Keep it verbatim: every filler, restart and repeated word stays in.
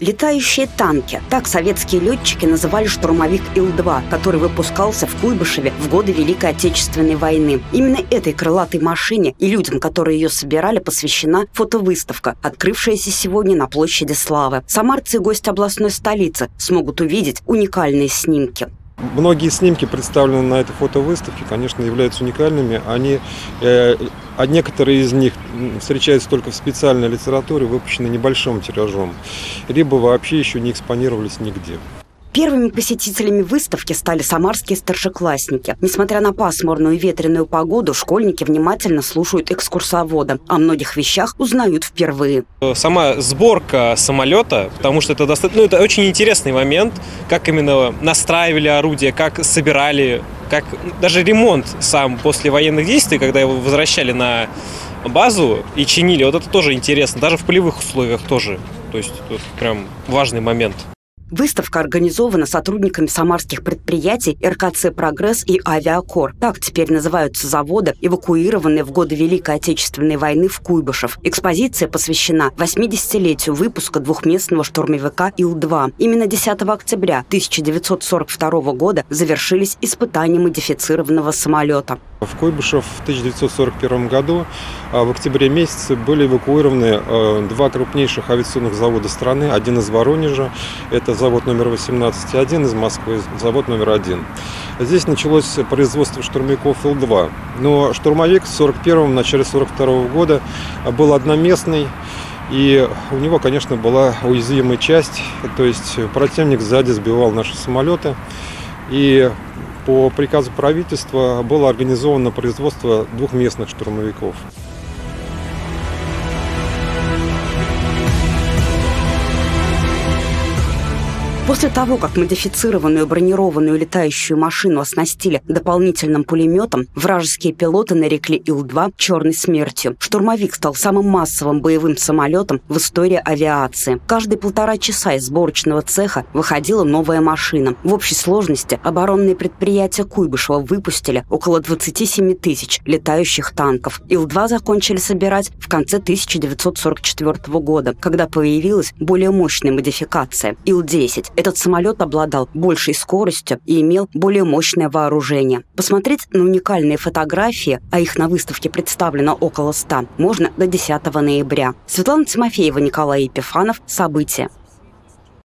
Летающие танки. Так советские летчики называли штурмовик Ил два, который выпускался в Куйбышеве в годы Великой Отечественной войны. Именно этой крылатой машине и людям, которые ее собирали, посвящена фотовыставка, открывшаяся сегодня на площади Славы. Самарцы и гости областной столицы смогут увидеть уникальные снимки. Многие снимки, представленные на этой фотовыставке, конечно, являются уникальными. Они, э, а некоторые из них встречаются только в специальной литературе, выпущенной небольшим тиражом, либо вообще еще не экспонировались нигде. Первыми посетителями выставки стали самарские старшеклассники. Несмотря на пасмурную и ветреную погоду, школьники внимательно слушают экскурсовода. О многих вещах узнают впервые. Сама сборка самолета, потому что это, достаточно, ну, это очень интересный момент, как именно настраивали орудие, как собирали, как даже ремонт сам после военных действий, когда его возвращали на базу и чинили. Вот это тоже интересно, даже в полевых условиях тоже. То есть тут прям важный момент. Выставка организована сотрудниками самарских предприятий эр ка цэ «Прогресс» и «Авиакор». Так теперь называются заводы, эвакуированные в годы Великой Отечественной войны в Куйбышев. Экспозиция посвящена восьмидесятилетию выпуска двухместного штурмовика Ил два. Именно десятого октября тысяча девятьсот сорок второго года завершились испытания модифицированного самолета. В Куйбышев в тысяча девятьсот сорок первом году в октябре месяце были эвакуированы два крупнейших авиационных завода страны. Один из Воронежа, это завод номер восемнадцать, и один из Москвы, завод номер один. Здесь началось производство штурмовиков Ил два. Но штурмовик в сорок первом, в начале сорок второго года был одноместный. И у него, конечно, была уязвимая часть. То есть противник сзади сбивал наши самолеты. И по приказу правительства было организовано производство двухместных штурмовиков. После того, как модифицированную бронированную летающую машину оснастили дополнительным пулеметом, вражеские пилоты нарекли Ил два «черной смертью». Штурмовик стал самым массовым боевым самолетом в истории авиации. Каждые полтора часа из сборочного цеха выходила новая машина. В общей сложности оборонные предприятия Куйбышева выпустили около двадцати семи тысяч летающих танков. Ил два закончили собирать в конце тысяча девятьсот сорок четвёртого года, когда появилась более мощная модификация – Ил десять. Этот самолет обладал большей скоростью и имел более мощное вооружение. Посмотреть на уникальные фотографии, а их на выставке представлено около ста, можно до десятого ноября. Светлана Тимофеева, Николай Епифанов. События.